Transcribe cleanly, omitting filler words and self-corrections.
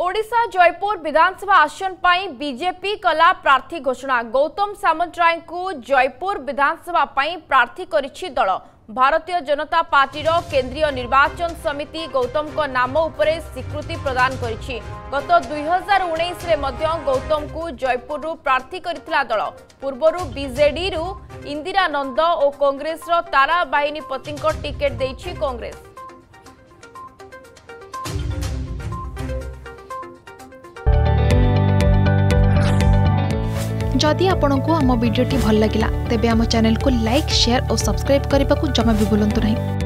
ओडिशा जयपुर विधानसभा आसन पर बीजेपी कला प्रार्थी घोषणा। गौतम सामंतराय को जयपुर विधानसभा प्रार्थी करिछि दल। भारतीय जनता पार्टी केंद्रीय निर्वाचन समिति गौतम को नाम उपरे स्वीकृति प्रदान करिछि। गत 2019 रे मध्य गौतम को जयपुर प्रार्थी करितला दल। पूर्वरु बीजेडी रु इंदिरा नंद और कांग्रेस रो तारा बाहिनीपति को टिकेट देछि कांग्रेस। जदि आपंक आम भिड्टे भल लगा तेब आम चैनल को लाइक, शेयर और सब्सक्राइब करने को जमा भी भूलु नहीं।